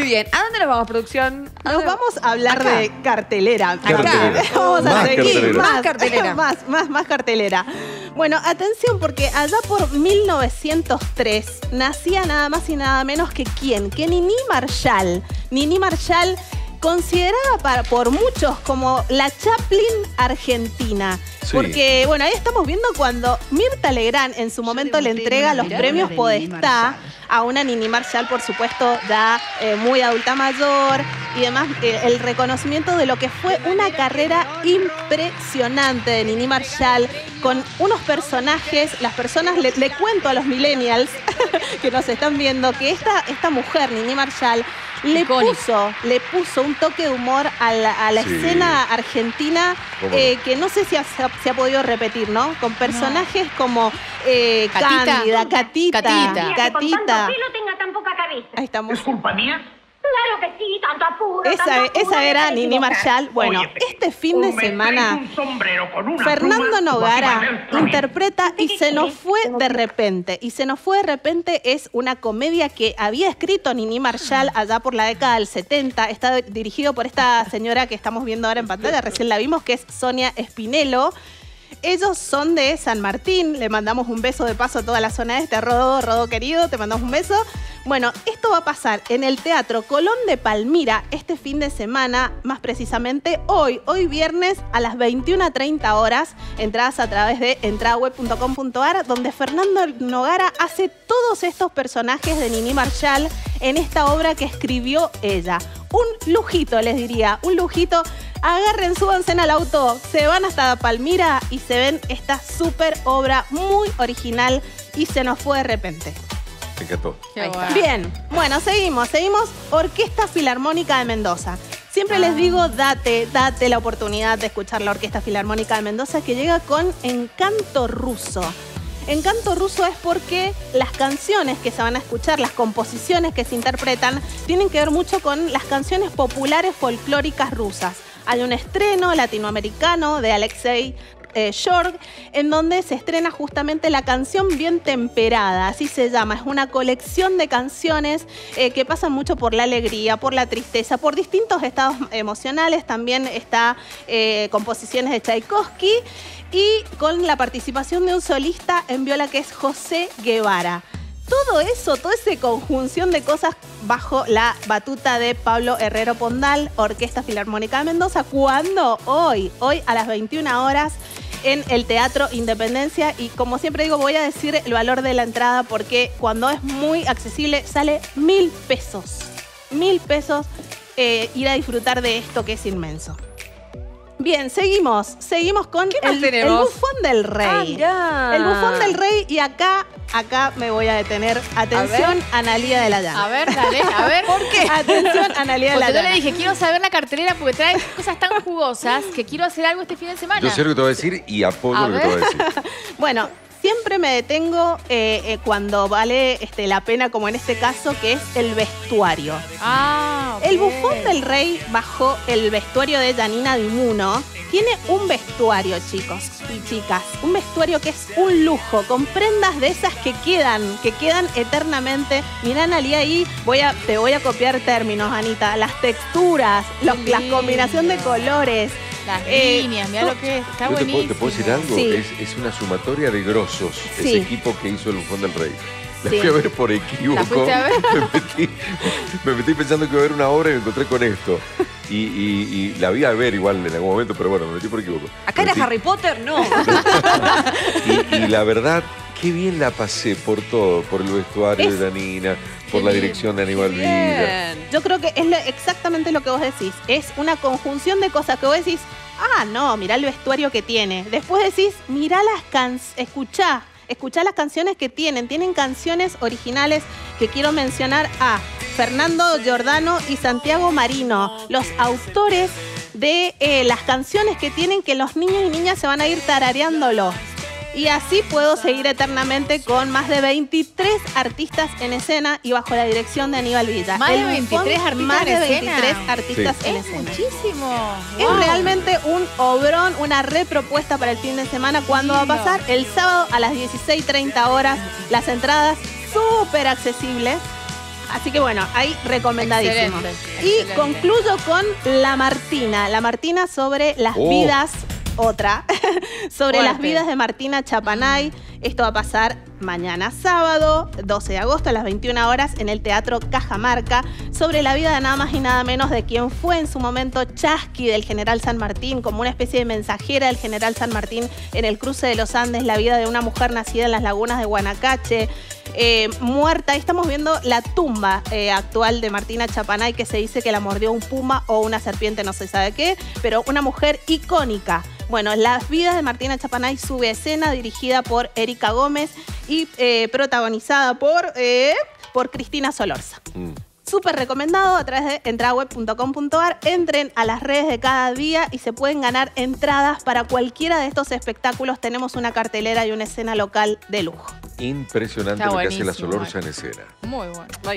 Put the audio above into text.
Muy bien. ¿A dónde nos vamos, producción? Nos vamos a hablar de cartelera. Vamos a seguir. Más cartelera. Más cartelera. Bueno, atención, porque allá por 1903 nacía nada más y nada menos que ¿quién? Que Niní Marshall. Niní Marshall, considerada por muchos como la Chaplin argentina. Sí. Porque, bueno, ahí estamos viendo cuando Mirta Legrand en su momento le entrega los premios Podestá a una Niní Marshall, por supuesto, da muy adulta mayor y demás, el reconocimiento de lo que fue una carrera impresionante de Niní Marshall con unos personajes. Las personas, le cuento a los millennials que nos están viendo que esta mujer, Niní Marshall, le puso un toque de humor a la escena argentina que no sé si se ha podido repetir, ¿no? Con personajes como Cándida, Catita. Que no tenga tan poca cabeza. Ahí estamos. ¿Es culpa mía? Claro que sí, tanto apuro. Esa era Niní Marshall. Bueno, este fin de semana, Fernando Nogara interpreta Y se nos fue de repente. Y se nos fue de repente es una comedia que había escrito Niní Marshall allá por la década del 70. Está dirigido por esta señora que estamos viendo ahora en pantalla, recién la vimos, que es Sonia Spinello. Ellos son de San Martín, le mandamos un beso de paso a toda la zona este. Rodo querido, te mandamos un beso. Bueno, esto va a pasar en el Teatro Colón de Palmira este fin de semana, más precisamente hoy viernes a las 21:30 horas, entradas a través de entradaweb.com.ar, donde Fernando Nogara hace todos estos personajes de Niní Marshall en esta obra que escribió ella. Un lujito, les diría, un lujito. Agarren, súbanse al auto, se van hasta Palmira y se ven esta súper obra muy original y se nos fue de repente. Me encantó. Bien, bueno, seguimos. Orquesta Filarmónica de Mendoza. Siempre les digo, date la oportunidad de escuchar la Orquesta Filarmónica de Mendoza, que llega con Encanto Ruso. Encanto Ruso es porque las canciones que se van a escuchar, las composiciones que se interpretan, tienen que ver mucho con las canciones populares folclóricas rusas. Hay un estreno latinoamericano de Alexei Shor, en donde se estrena justamente la canción Bien Temperada, así se llama. Es una colección de canciones que pasan mucho por la alegría, por la tristeza, por distintos estados emocionales. También está composiciones de Tchaikovsky y con la participación de un solista en viola que es José Guevara. Todo eso, toda esa conjunción de cosas bajo la batuta de Pablo Herrero Pondal, Orquesta Filarmónica de Mendoza, cuando hoy a las 21 horas en el Teatro Independencia. Y como siempre digo, voy a decir el valor de la entrada porque cuando es muy accesible sale $1.000. $1.000 ir a disfrutar de esto que es inmenso. Bien, seguimos con el Bufón del Rey. El Bufón del Rey, y acá me voy a detener. Atención, Analía de la Llana. A ver, dale, a ver. ¿Por qué? Atención, Analía de la Llana. Yo le dije, quiero saber la cartelera porque trae cosas tan jugosas que quiero hacer algo este fin de semana. Yo sé lo que te voy a decir y apoyo lo que te voy a decir. Bueno, siempre me detengo cuando vale la pena, como en este caso, que es el vestuario. El Bufón del Rey, bajo el vestuario de Yanina Dimuno, tiene un vestuario, chicos y chicas, un vestuario que es un lujo, con prendas de esas que quedan eternamente. Mirá, Analía, ahí te voy a copiar términos, Anita. Las texturas, la combinación de colores. Las líneas, mira lo que es. Está buenísimo. ¿Te puedo decir algo? Sí. Es una sumatoria de grosos, sí. Ese equipo que hizo el Bufón del Rey. La fui a ver por equívoco. Me metí pensando que iba a ver una obra y me encontré con esto. Y la vi a ver igual en algún momento, pero bueno, me metí por equívoco. ¿Acá era Harry Potter? No. y la verdad, qué bien la pasé por todo. Por el vestuario de Yanina, por la dirección de Aníbal Villa. Yo creo que es exactamente lo que vos decís. Es una conjunción de cosas que vos decís, no, mirá el vestuario que tiene. Después decís, mirá las canciones, escuchá las canciones que tienen. Tienen canciones originales que quiero mencionar a Fernando Giordano y Santiago Marino, los autores de las canciones que tienen, que los niños y niñas se van a ir tarareándolo. Y así puedo seguir eternamente con más de 23 artistas en escena y bajo la dirección de Aníbal Villa. Más de 23 artistas en escena. Es muchísimo. Es realmente un obrón, una repropuesta para el fin de semana. ¿Cuándo va a pasar? El sábado a las 16:30 horas. Las entradas súper accesibles. Así que bueno, ahí recomendadísimo. Excelente, excelente. Y concluyo con La Martina. La Martina sobre las vidas, otra, sobre las vidas de Martina Chapanay. Esto va a pasar mañana sábado, 12 de agosto a las 21 horas en el Teatro Cajamarca, sobre la vida de nada más y nada menos de quien fue en su momento Chasqui del General San Martín, como una especie de mensajera del General San Martín en el cruce de los Andes, la vida de una mujer nacida en las lagunas de Guanacache, muerta. Ahí estamos viendo la tumba actual de Martina Chapanay, que se dice que la mordió un puma o una serpiente, no se sabe qué, pero una mujer icónica. Bueno, Las vidas de Martina Chapanay sube a escena, dirigida por Erika Gómez y protagonizada por Cristina Solorza. Súper recomendado a través de entradaweb.com.ar. Entren a las redes de cada día y se pueden ganar entradas para cualquiera de estos espectáculos. Tenemos una cartelera y una escena local de lujo. Impresionante lo que hace la Solorza en escena. Muy bueno.